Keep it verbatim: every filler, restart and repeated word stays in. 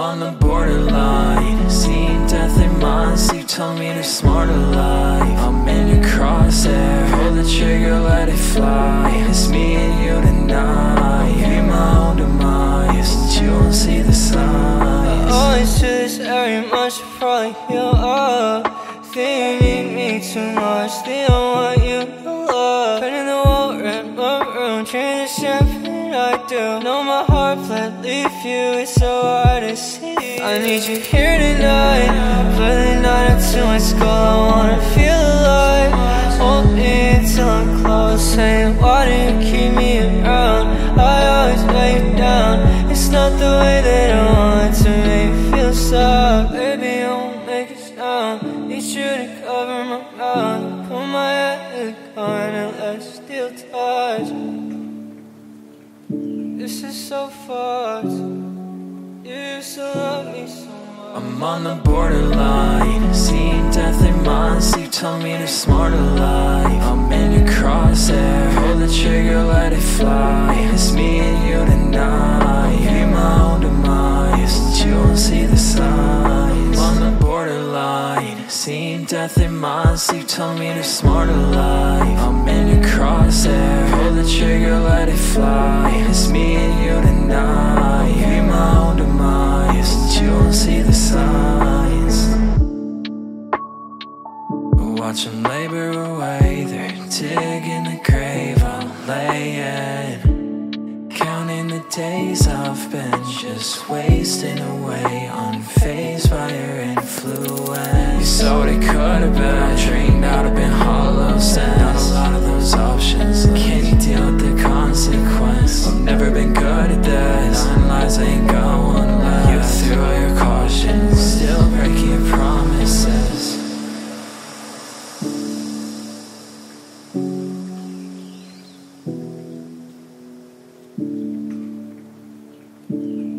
on the borderline, seeing death in my sleep. Tell me to smart alive. I'm in your crosshair, pull the trigger, let it fly. It's me and you tonight, you're my own demise, but you won't see the signs. I always do this every month, you probably heal up. Think you need me too much, think I want you to love. Turning the wall, rent my room, drink the champagne I do. Know my heart bled, leave you, it's so hard to see. I need you here tonight, but the night I'm too much gold, I wanna feel alive. Hold me until I'm close, saying why do you keep me around? I always let you down, it's not the way that I want to make you feel sad. Baby, I won't make a sound, need you to cover my mouth. Put my head in the car and let's still touch. This is so fucked. You used to love me so much. I'm on the borderline, seeing death in my sleep. Tell me to smart alive. I'm in your crosshair, pull the trigger, let it fly. It's me and you tonight, you're my own demise, but you won't see the signs. I'm on the borderline, seeing death in my sleep. Tell me to smart alive. I'm in your crosshair, pull the trigger, let it fly. It's me. Watch them labor away, they're digging the grave I'll lay in. Counting the days I've been just wasting away, unfazed by your influence. You saw what it could have been, I dreamed I'd have been hollow sense. Not a lot of those options, can you deal with the consequence? I've never been good at this, nine lives I ain't got one left. You threw all your caution, still breaking your promises. Thank you.